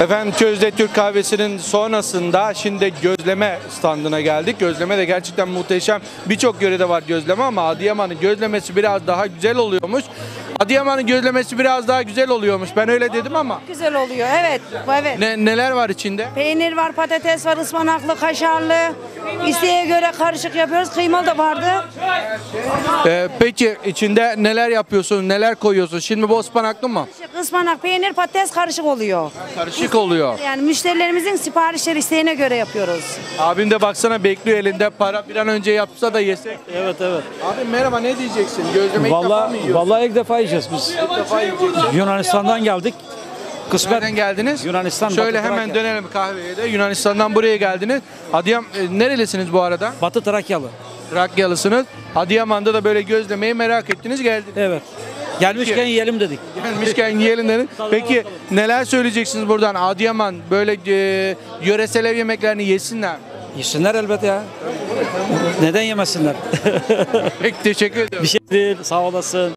Efendim Közde Türk kahvesinin sonrasında şimdi gözleme standına geldik. Gözleme de gerçekten muhteşem. Birçok yörede var gözleme ama Adıyaman'ın gözlemesi biraz daha güzel oluyormuş. Adıyaman'ın gözlemesi biraz daha güzel oluyormuş. Ben öyle dedim ama. Güzel oluyor. Evet. Evet. Neler var içinde? Peynir var, patates var, ıspanaklı, kaşarlı. İsteğe göre karışık yapıyoruz. Kıymalı da vardı. Peki içinde neler yapıyorsun? Neler koyuyorsun? Şimdi bu ıspanaklı mı? Ispanak, peynir, patates karışık oluyor. Karışık oluyor. Yani müşterilerimizin siparişleri isteğine göre yapıyoruz. Abim de baksana bekliyor elinde para. Bir an önce yapsa da yesek. Evet evet. Abi merhaba, ne diyeceksin? Gözleme ilk defa mı yiyorsun? Vallahi ilk defa yiyeceğiz biz. İlk defa yiyeceğiz. Yunanistan'dan geldik. Kısmet. Nereden geldiniz? Yunanistan. Şöyle hemen dönelim kahveye de. Yunanistan'dan buraya geldiniz. Nerelisiniz bu arada? Batı Trakyalı. Trakyalısınız. Adıyaman'da da böyle gözlemeyi merak ettiniz, geldiniz. Evet. Gelmişken yiyelim dedik. Gelmişken yiyelim dedik. Peki neler söyleyeceksiniz buradan? Adıyaman böyle yöresel ev yemeklerini yesinler. Yesinler elbette ya. Neden yemesinler? Peki teşekkür ederim. Bir şey değil, sağ olasın.